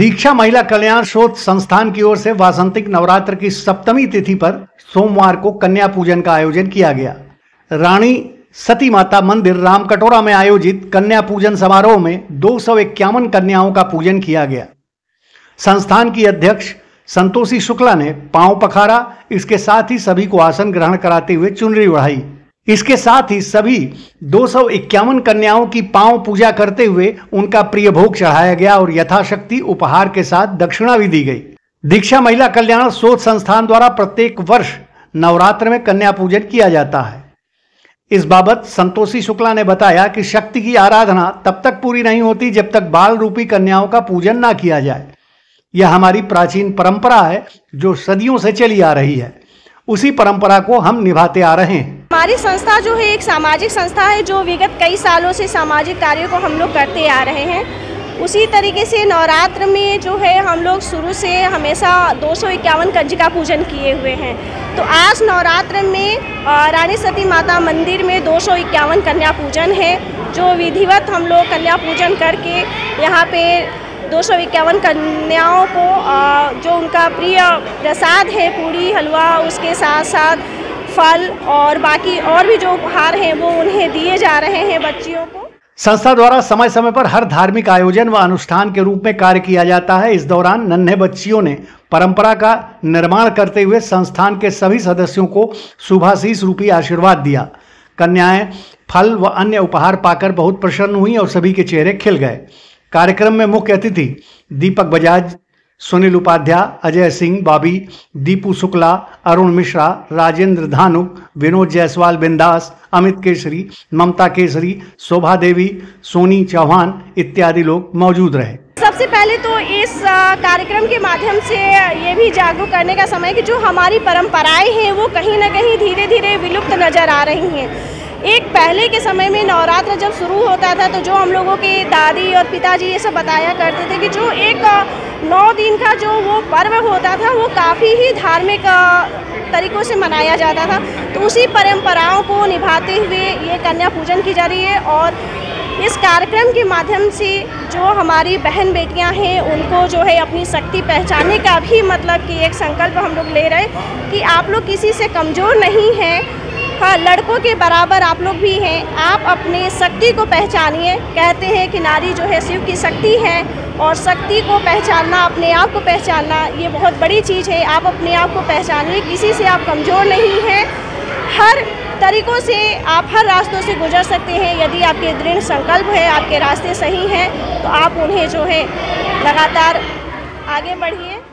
दीक्षा महिला कल्याण श्रोत संस्थान की ओर से वासंतिक नवरात्र की सप्तमी तिथि पर सोमवार को कन्या पूजन का आयोजन किया गया। रानी सती माता मंदिर रामकटोरा में आयोजित कन्या पूजन समारोह में 251 कन्याओं का पूजन किया गया। संस्थान की अध्यक्ष संतोषी शुक्ला ने पांव पखारा, इसके साथ ही सभी को आसन ग्रहण कराते हुए चुनरी उड़ाई। इसके साथ ही सभी 251 कन्याओं की पांव पूजा करते हुए उनका प्रिय भोग चढ़ाया गया और यथाशक्ति उपहार के साथ दक्षिणा भी दी गई। दीक्षा महिला कल्याण श्रोत संस्थान द्वारा प्रत्येक वर्ष नवरात्र में कन्या पूजन किया जाता है। इस बाबत संतोषी शुक्ला ने बताया कि शक्ति की आराधना तब तक पूरी नहीं होती जब तक बाल रूपी कन्याओं का पूजन ना किया जाए। यह हमारी प्राचीन परंपरा है जो सदियों से चली आ रही है, उसी परंपरा को हम निभाते आ रहे हैं। हमारी संस्था जो है एक सामाजिक संस्था है जो विगत कई सालों से सामाजिक कार्यों को हम लोग करते आ रहे हैं। उसी तरीके से नवरात्र में जो है हम लोग शुरू से हमेशा 251 कंजिका पूजन किए हुए हैं। तो आज नवरात्र में रानी सती माता मंदिर में 251 कन्या पूजन है जो विधिवत हम लोग कन्या पूजन करके यहाँ पे 251 कन्याओं को जो उनका प्रिय प्रसाद है पूरी हलवा, उसके साथ साथ फल और बाकी और भी जो उपहार हैं वो उन्हें दिए जा रहे हैं बच्चियों को। संस्था द्वारा समय समय पर हर धार्मिक आयोजन व अनुष्ठान के रूप में कार्य किया जाता है। इस दौरान नन्हे बच्चियों ने परंपरा का निर्माण करते हुए संस्थान के सभी सदस्यों को शुभाशीष रूपी आशीर्वाद दिया। कन्याएं फल व अन्य उपहार पाकर बहुत प्रसन्न हुई और सभी के चेहरे खिल गए। कार्यक्रम में मुख्य अतिथि दीपक बजाज, सुनील उपाध्याय, अजय सिंह, बाबी दीपू शुक्ला, अरुण मिश्रा, राजेंद्र धानुक, विनोद जायसवाल, बिंदास अमित केसरी, ममता केसरी, शोभा देवी, सोनी चौहान इत्यादि लोग मौजूद रहे। सबसे पहले तो इस कार्यक्रम के माध्यम से ये भी जागरूक करने का समय कि जो हमारी परंपराएं हैं वो कहीं ना कहीं धीरे धीरे विलुप्त नजर आ रही हैं। एक पहले के समय में नवरात्र जब शुरू होता था तो जो हम लोगों के दादी और पिताजी ये सब बताया करते थे कि जो एक 9 दिन का जो वो पर्व होता था वो काफ़ी ही धार्मिक तरीक़ों से मनाया जाता था। तो उसी परंपराओं को निभाते हुए ये कन्या पूजन की जा रही है और इस कार्यक्रम के माध्यम से जो हमारी बहन बेटियां हैं उनको जो है अपनी शक्ति पहचानने का भी मतलब कि एक संकल्प हम लोग ले रहे हैं कि आप लोग किसी से कमज़ोर नहीं हैं, हाँ, लड़कों के बराबर आप लोग भी हैं। आप अपने शक्ति को पहचानिए। कहते हैं कि नारी जो है शिव की शक्ति है और शक्ति को पहचानना, अपने आप को पहचानना ये बहुत बड़ी चीज़ है। आप अपने आप को पहचानिए, किसी से आप कमज़ोर नहीं हैं। हर तरीक़ों से आप हर रास्तों से गुजर सकते हैं। यदि आपके दृढ़ संकल्प है, आपके रास्ते सही हैं तो आप उन्हें जो है लगातार आगे बढ़िए।